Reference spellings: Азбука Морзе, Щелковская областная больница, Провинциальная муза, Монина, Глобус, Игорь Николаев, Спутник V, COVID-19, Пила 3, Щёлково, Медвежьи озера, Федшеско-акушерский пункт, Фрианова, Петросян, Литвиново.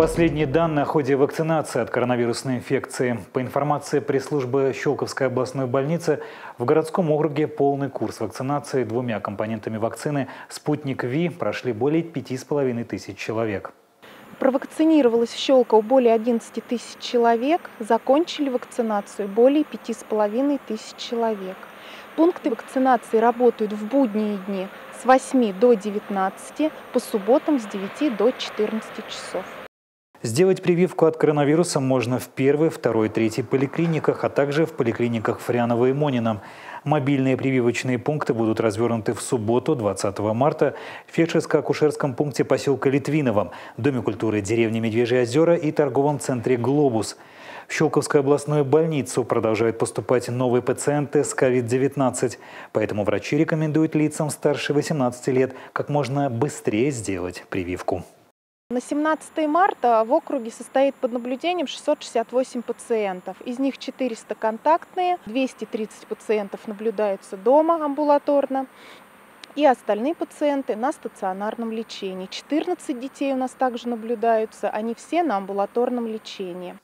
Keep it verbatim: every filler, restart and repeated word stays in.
Последние данные о ходе вакцинации от коронавирусной инфекции. По информации пресс-службы Щелковской областной больницы, в городском округе полный курс вакцинации двумя компонентами вакцины «Спутник V» прошли более пяти с половиной тысяч человек. Провакцинировалось в Щелково более одиннадцати тысяч человек, закончили вакцинацию более пяти с половиной тысяч человек. Пункты вакцинации работают в будние дни с восьми до девятнадцати, по субботам с девяти до четырнадцати часов. Сделать прививку от коронавируса можно в первой, второй, третьей поликлиниках, а также в поликлиниках Фрианова и Монина. Мобильные прививочные пункты будут развернуты в субботу, двадцатого марта, в Федшеско-акушерском пункте поселка Литвиново, Доме культуры деревни Медвежьи озера и торговом центре «Глобус». В Щелковскую областную больницу продолжают поступать новые пациенты с ковид девятнадцать, поэтому врачи рекомендуют лицам старше восемнадцати лет как можно быстрее сделать прививку. На семнадцатое марта в округе состоит под наблюдением шестьсот шестьдесят восемь пациентов. Из них четыреста контактные, двести тридцать пациентов наблюдаются дома амбулаторно, и остальные пациенты на стационарном лечении. четырнадцать детей у нас также наблюдаются, они все на амбулаторном лечении.